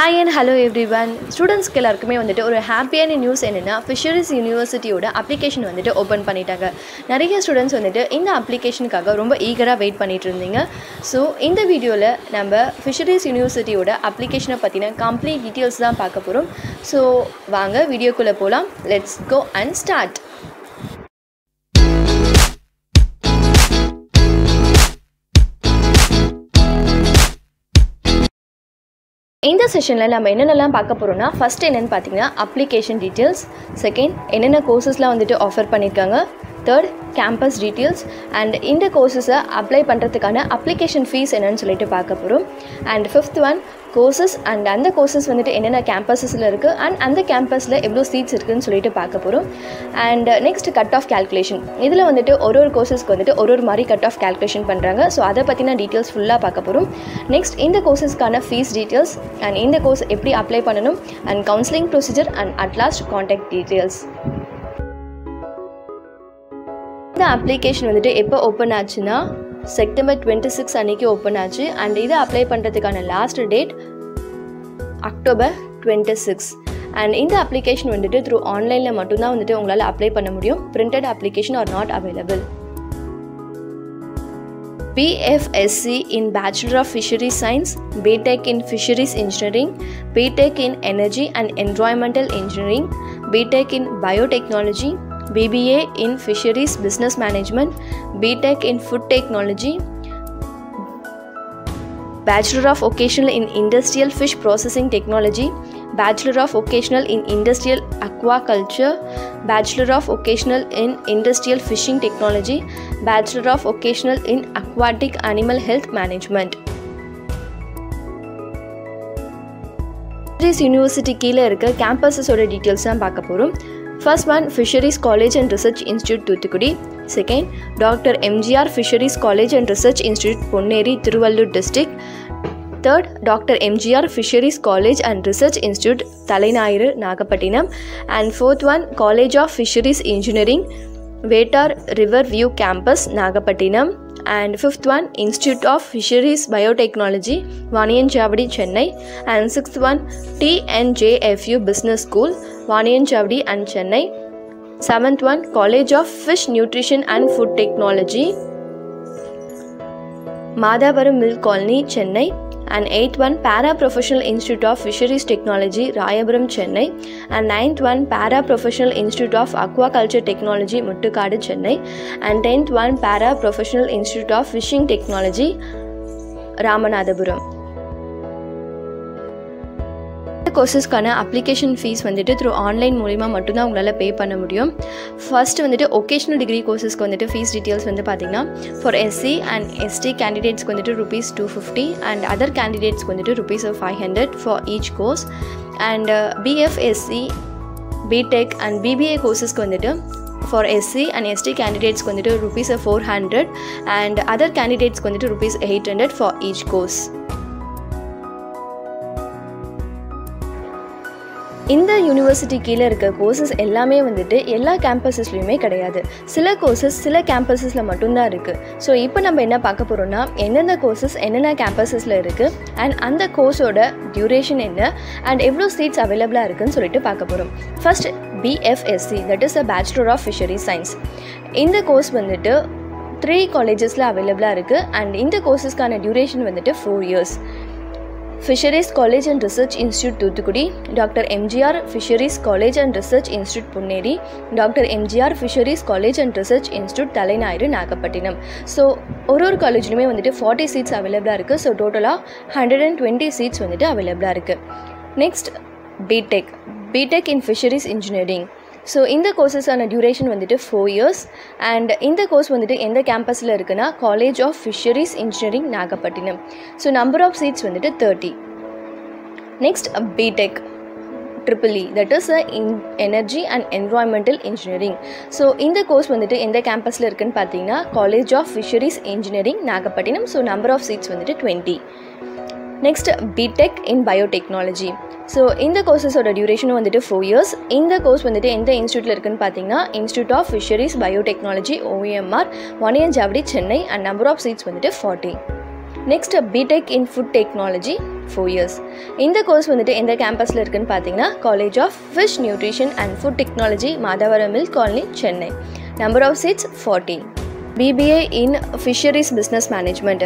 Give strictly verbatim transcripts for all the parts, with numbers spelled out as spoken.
Hi and hello everyone. Students kellarkume vanditu oru happy and news enna Fisheries University oda application vanditu open pannitaanga. Nariya students vanditu indha application kaga romba eager ah wait panniterundinga. So indha video la namba Fisheries University oda application pathina complete details dhaan paakaporum. So vaanga video kulla polam. Let's go and start. In this session, we will talk about first application details, second, what courses offer, third, campus details, and in the courses apply application fees and fifth one, courses and the courses on campuses and on the campus la seats and next cut off calculation idhula vandu oru oru courses ku vandu oru oru mari cut off calculation pandranga so adha pathina details full ah paakaporum next indha courses kana fees details and indha course eppadi apply pannanum and counseling procedure and at last contact details. The application vandu eppa open aachuna September twenty-sixth அன்னைக்கு open ஆச்சு and இதை apply பண்ணுறதுக்கான last date October twenty-sixth and இந்த application வந்துட்டு through ஆன்லைனில் மட்டும்தான் வந்துட்டு உங்களால் அப்ளை பண்ண முடியும். Printed application are not available. B F S c in Bachelor of Fisheries Science, B Tech in Fisheries Engineering, B Tech in Energy and Environmental Engineering, B Tech in Biotechnology, B B A in Fisheries Business Management, B Tech in Food Technology, Bachelor of Vocational in Industrial Fish Processing Technology, Bachelor of Vocational in Industrial Aquaculture, Bachelor of Vocational in Industrial Fishing Technology, Bachelor of Vocational in Aquatic Animal Health Management. Fisheries University கீழே இருக்க campuses ஓட details தான் பார்க்க போறோம். First one, Fisheries College and Research Institute Tuthikudi. Second, Doctor M G R Fisheries College and Research Institute Ponneri, Tiruvallur district. Third, Doctor M G R Fisheries College and Research Institute Thalainairu, Nagapattinam. And fourth one, College of Fisheries Engineering, Vettar Riverview Campus, Nagapattinam. And fifth one, Institute of Fisheries Biotechnology, Vaniyanchavadi, Chennai. And sixth one, T N J F U Business School, Vaniyanchavadi and Chennai. Seventh one, College of Fish Nutrition and Food Technology, Madhavaram Milk Colony, Chennai. And eighth one, Paraprofessional Institute of Fisheries Technology, Rayaburam, Chennai. And ninth one, Paraprofessional Institute of Aquaculture Technology, Muttukadu, Chennai. And tenth one, Paraprofessional Institute of Fishing Technology, Ramanathapuram. கோர்சஸ்க்கான application fee வந்துட்டு through online மூலமா மட்டும்தான் உங்களால் பே பண்ண முடியும். First வந்துட்டு vocational degree கோர்சஸ்க்கு வந்துட்டு fees details வந்து பார்த்தீங்கன்னா ஃபார் எஸ்சி அண்ட் எஸ்டி கேண்டிடேட்ஸ்க்கு வந்துட்டு rupees two fifty and other கேண்டிடேட்ஸ்க்கு வந்துட்டு rupees five hundred for each course and BFSc BTech and BBA கோர்சஸ்க்கு வந்துட்டு for S C and S T candidates வந்துட்டு rupees four hundred and other கேண்டிடேட்ஸ்க்கு வந்துட்டு rupees eight hundred for each course. இந்த university கீழே இருக்கிற கோர்சஸ் எல்லாமே வந்துட்டு எல்லா கேம்பஸஸ்லையுமே கிடையாது. சில கோர்சஸ் சில கேம்பஸஸில் மட்டும்தான் இருக்குது. ஸோ இப்போ நம்ம என்ன பார்க்க போகிறோம்னா என்னென்ன கோர்சஸ் என்னென்ன கேம்பஸஸில் இருக்குது அண்ட் அந்த கோர்ஸோட டியூரேஷன் என்ன அண்ட் எவ்வளோ சீட்ஸ் அவைலபிளாக இருக்குதுன்னு சொல்லிட்டு பார்க்க போகிறோம். First B F S c, that is a bachelor of fishery science. இந்த கோர்ஸ் வந்துட்டு த்ரீ காலேஜஸில் அவைலபிளாக இருக்குது அண்ட் இந்த கோர்ஸஸ்க்கான டியூரேஷன் வந்துட்டு four years. Fisheries College and Research Institute Tuthikudi, Doctor M G R Fisheries College and Research Institute Ponneri, Doctor M G R Fisheries College and Research Institute Thalainairu, Nagapattinam. So oru college lume vandu forty seats available ah irukku, so total ah one hundred twenty seats vandu available ah irukku. Next, B Tech, B Tech in Fisheries Engineering. So இந்த கோர்ஸஸ்க்கான duration வந்துட்டு four years and இந்த course வந்துட்டு எந்த கேம்பஸில் இருக்குன்னா college of fisheries engineering, Nagapattinam. So number of seats வந்துட்டு thirty. Next BTech triple E, that is a in energy and environmental engineering. So இந்த கோர்ஸ் வந்துட்டு எந்த கேம்பஸில் இருக்குன்னு பார்த்தீங்கன்னா college of fisheries engineering, Nagapattinam. So number of seats வந்துட்டு twenty. Next BTech in biotechnology. So இந்த கோர்ஸஸோட டியூரேஷனும் வந்துட்டு ஃபோர் இயர்ஸ். இந்த கோர்ஸ் வந்துட்டு எந்த இன்ஸ்டியூட்டில் இருக்குதுன்னு பார்த்தீங்கன்னா institute of fisheries biotechnology, O M R, Vaniyanchavadi, Chennai. And number of seats வந்துட்டு forty. Next BTech in food technology. four years. In the course vandute endha campus la irukku nu pathina College of Fish Nutrition and Food Technology, Madhavaram Milk Colony, Chennai. Number of seats fourteen. B B A in Fisheries Business Management.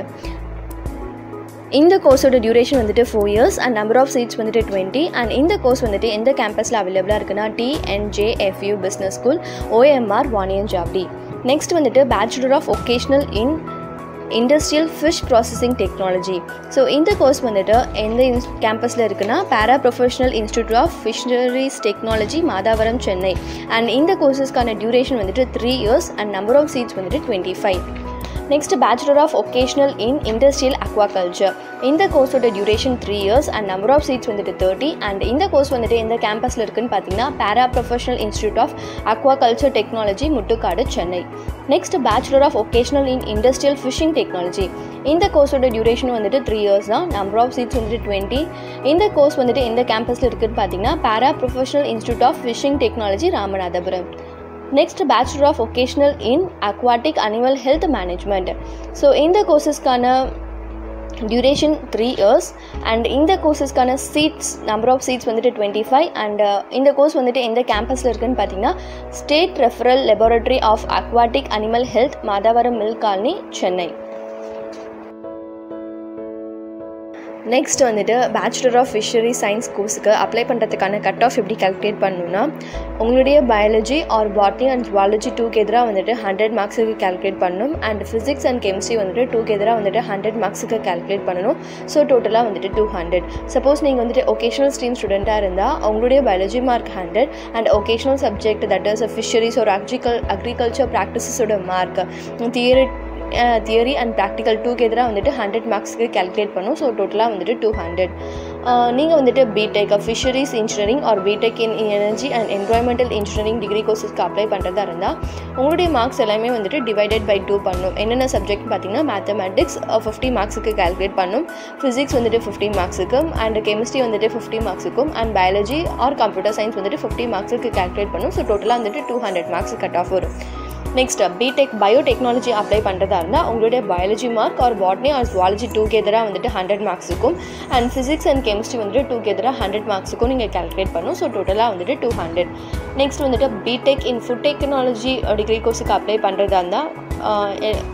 In the course oda duration vandute four years and number of seats vandute twenty, and in the course vandute endha campus la available ah irukuna T N J F U Business School, O M R, Vaniyanchavadi. Next vandute Bachelor of Occupational in Industrial Fish Processing Technology. So in the course vandute endha campus la irukuna Paraprofessional Institute of Fisheries Technology, Madhavaram, Chennai, and in the courses kana duration vandute three years and number of seats vandute twenty-five. Next, Bachelor of Occupational in Industrial Aquaculture. In the course oda duration three years and number of seats vandute thirty, and in the course vandute in the campus la irukku nu pathina Paraprofessional Institute of Aquaculture Technology, Muttukadu, Chennai. Next, Bachelor of Occupational in Industrial Fishing Technology. In the course oda duration vandute three years na, number of seats vandute twenty. In the course vandute in the campus la irukku nu pathina Paraprofessional Institute of Fishing Technology, Ramanathapuram. Next, Bachelor of Occupational in Aquatic Animal Health Management. So in the courses kana duration three years and in the courses kana seats number of seats vandute twenty-five, and uh, in the course vandute in the campus la irukku pathina State Referral Laboratory of Aquatic Animal Health, Madhavaram Milk Colony, Chennai. Next வந்துட்டு bachelor of fishery science கோர்ஸுக்கு apply பண்ணுறதுக்கான cut off எப்படி calculate பண்ணணுன்னா, உங்களுடைய biology or botany and zoology டூகெதராக வந்துட்டு hundred மார்க்ஸுக்கு calculate பண்ணணும், அண்ட் ஃபிசிக்ஸ் அண்ட் கெமிஸ்ட்ரி வந்துட்டு டூகெதராக வந்துட்டு ஹண்ட்ரட் மார்க்ஸுக்கு கால்குலேட் பண்ணணும். ஸோ டோட்டலாக வந்துட்டு டூ ஹண்ட்ரட். சப்போஸ் நீங்கள் வந்துட்டு ஒகேஷனல் ஸ்ட்ரீம் ஸ்டூடெண்ட்டாக இருந்தால் உங்களுடைய biology mark hundred and vocational subject that is fisheries ஒரு அக்ரிகல் அக்ரிகல்ச்சர் ப்ராக்டிசஸோட mark theory theory and practical டூகெதராக வந்துட்டு ஹண்ட்ரட் மார்க்ஸுக்கு கால்குலேட் பண்ணும். ஸோ டோட்டலாக வந்துட்டு டூ ஹண்ட்ரட். நீங்கள் வந்துட்டு B.Tech fisheries engineering or B.Tech in energy and environmental engineering degree கோர்ஸஸ்க்கு அப்ளை பண்ணுறதா இருந்தால் உங்களுடைய மார்க்ஸ் எல்லாமே வந்துட்டு டிவைடட் பை டூ பண்ணும். என்னென்ன சப்ஜெக்ட் பார்த்தீங்கன்னா மேத்தமெட்டிக்ஸ் ஃபிஃப்டி மார்க்ஸுக்கு கால்குலேட் பண்ணும், ஃபிசிக்ஸ் வந்துட்டு ஃபிஃப்டி மார்க்ஸுக்கும் அண்ட் கெமிஸ்ட்ரி வந்துட்டு ஃபிஃப்டி மார்க்ஸுக்கும் and biology or computer science வந்துட்டு ஃபிஃப்டி மார்க்ஸுக்கு கால்குலேட் பண்ணும். ஸோ டோட்டலாக வந்துட்டு two hundred marks cut off வரும். நெக்ஸ்ட் பிடெக் பயோடெக்னாலஜி அப்ளை பண்ணுறதா இருந்தால் உங்களுடைய biology mark or botany or zoology டூகெதராக வந்துட்டு ஹண்ட்ரட் மார்க்ஸுக்கும் அண்ட் ஃபிசிக்ஸ் அண்ட் கெமிஸ்ட்ரி வந்துட்டு டூகெதராக ஹண்ட்ரட் மார்க்ஸுக்கும் நீங்கள் கால்குலேட் பண்ணும். ஸோ டோட்டலாக வந்துட்டு டூ ஹண்ட்ரட். நெக்ஸ்ட் வந்துட்டு BTech in food technology degree கோர்ஸுக்கு அப்ளை பண்ணுறதா இருந்தால்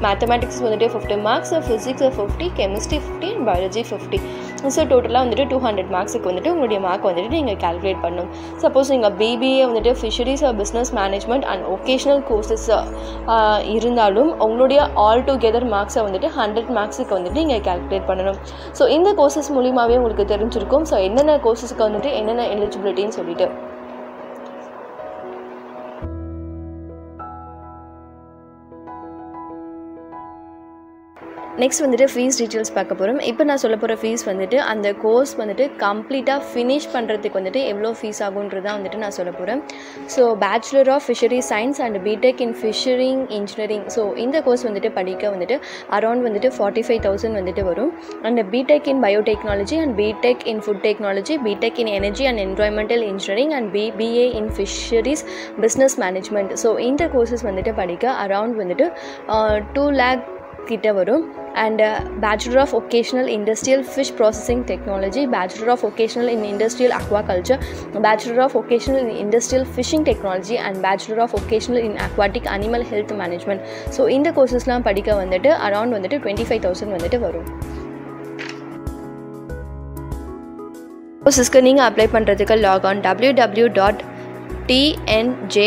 மேத்தமெட்டிக்ஸ் வந்துட்டு fifty marks, physics fifty, chemistry fifty and biology fifty. So டோட்டலாக வந்துட்டு டூ ஹண்ட்ரட் மார்க்ஸுக்கு வந்துட்டு உங்களுடைய மார்க் வந்துட்டு நீங்கள் கால்குலேட் பண்ணணும். சப்போஸ் நீங்கள் பிபிஏ வந்துட்டு fisheries or business management and vocational courses இருந்தாலும் உங்களுடைய ஆல் டுகெதர் மார்க்ஸை வந்துட்டு ஹண்ட்ரட் மார்க்ஸுக்கு வந்துட்டு நீங்கள் கால்குலேட் பண்ணணும். ஸோ இந்த கோர்சஸ் மூலியமாகவே உங்களுக்கு தெரிஞ்சிருக்கும் ஸோ என்னென்ன கோர்ஸஸ்க்கு வந்துட்டு என்னென்ன எலிஜிபிலிட்டின்னு சொல்லிட்டு. நெக்ஸ்ட் வந்துட்டு ஃபீஸ் டீட்டெயில்ஸ் பார்க்க போகிறோம். இப்போ நான் சொல்ல போகிற ஃபீஸ் வந்துட்டு அந்த கோர்ஸ் வந்துட்டு கம்ப்ளீட்டாக ஃபினிஷ் பண்ணுறதுக்கு வந்துட்டு எவ்வளோ ஃபீஸ் ஆகுன்றதான் வந்துட்டு நான் சொல்ல போகிறேன். So bachelor of fishery science and BTech in ஃபிஷரிங் engineering. So இந்த கோர்ஸ் வந்துட்டு படிக்க வந்துட்டு அரௌண்ட் வந்துட்டு ஃபார்ட்டி ஃபைவ் தௌசண்ட் வந்துட்டு வரும். And BTech in biotechnology and BTech in food technology, BTech in energy and environmental engineering and BBA in fisheries business management. So இந்த courses வந்துட்டு படிக்க அரௌண்ட் வந்துட்டு டூ லேக் கிட்ட வரும். And bachelor of vocational industrial fish processing technology, bachelor of vocational in industrial aquaculture, bachelor of vocational in industrial fishing technology and bachelor of vocational in aquatic animal health management. So இந்த கோர்சஸ்லாம் படிக்க வந்துட்டு around வந்துட்டு twenty five thousand வந்துட்டு வரும். கோர்சஸ்க்கு நீங்கள் apply பண்ணுறதுக்கு log on W W W dot T N J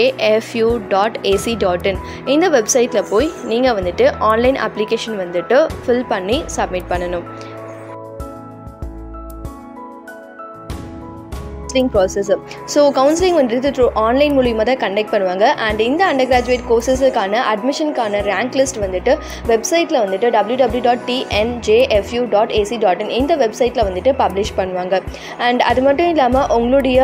F U dot A C dot in இந்த வெப்சைட்டில் போய் நீங்கள் வந்துட்டு ஆன்லைன் அப்ளிகேஷன் வந்துட்டு ஃபில் பண்ணி சப்மிட் பண்ணணும். Counselling process. ஸோ கவுன்சிலிங் வந்துட்டு த்ரூ ஆன்லைன் மூலியமாக தான் கண்டக்ட் பண்ணுவாங்க. அண்ட் இந்த அண்டர் கிராஜுவேட் கோர்சஸுக்கான அட்மிஷனுக்கான ரேங்க் லிஸ்ட் வந்துட்டு வெப்சைட்டில் வந்துட்டு W W W dot T N J F U dot A C dot in இந்த வெப்சைட்டில் வந்துட்டு பப்ளிஷ் பண்ணுவாங்க. அண்ட் அது மட்டும் இல்லாமல் உங்களுடைய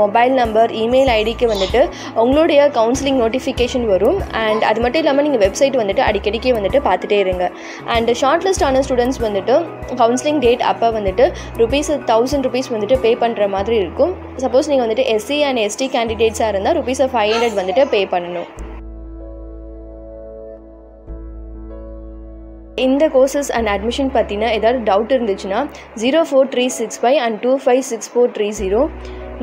மொபைல் நம்பர், இமெயில் ஐடிக்கு வந்துட்டு உங்களுடைய கவுன்சிலிங் நோட்டிஃபிகேஷன் வரும். அண்ட் அது மட்டும் இல்லாமல் நீங்கள் வெப்சைட் வந்துட்டு அடிக்கடிக்கே வந்துட்டு பார்த்துட்டே இருங்க. அண்ட் ஷார்ட் லிஸ்ட் ஆன ஸ்டூடெண்ட்ஸ் வந்துட்டு கவுன்சிலிங் டேட் அப்போ வந்துட்டு ருபீஸ் தௌசண்ட் ருபீஸ் வந்துட்டு பே பண்ணுற மாதிரி இருக்கும். சப்போஸ் நீங்கள் வந்துட்டு எஸ்சி அண்ட் எஸ்டி கேண்டிடேட்ஸாக இருந்தால் ருபீஸ் ஃபைவ் ஹண்ட்ரட் வந்துட்டு பே பண்ணணும். இந்த கோர்சஸ் அண்ட் அட்மிஷன் பற்றின ஏதாவது டவுட் இருந்துச்சுன்னா zero four three six five and two five six four three zero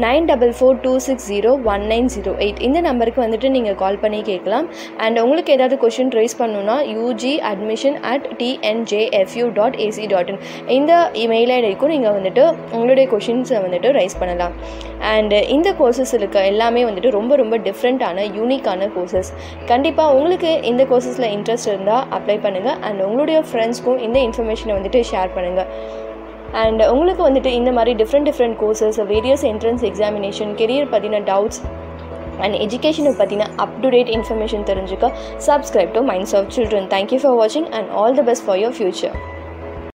nine double four two six zero one nine zero eight இந்த நம்பருக்கு வந்துட்டு நீங்கள் கால் பண்ணி கேட்கலாம். அண்ட் உங்களுக்கு ஏதாவது கொஷின் ரைஸ் பண்ணணுன்னா UG admission at TNJFU dot AC dot in இந்த இமெயில் ஐடிக்கும் நீங்கள் வந்துட்டு உங்களுடைய கொஷின்ஸை வந்துட்டு ரைஸ் பண்ணலாம். அண்ட் இந்த கோர்சஸ் இருக்க எல்லாமே வந்துட்டு ரொம்ப ரொம்ப டிஃப்ரெண்ட்டான யூனிக்கான கோர்சஸ். கண்டிப்பாக உங்களுக்கு இந்த கோர்சஸில் இன்ட்ரெஸ்ட் இருந்தால் அப்ளை பண்ணுங்கள். அண்ட் உங்களுடைய ஃப்ரெண்ட்ஸ்க்கும் இந்த இன்ஃபர்மேஷனை வந்துட்டு ஷேர் பண்ணுங்கள். அண்ட் உங்களுக்கு வந்துட்டு இந்த மாதிரி different different courses, various entrance examination, career பற்றின டவுட்ஸ் அண்ட் எஜுகேஷனை பற்றின அப் டு டேட் இன்ஃபர்மேஷன் தெரிஞ்சுக்க subscribe to minds of children. Thank you for வாட்சிங் and all the best for your future.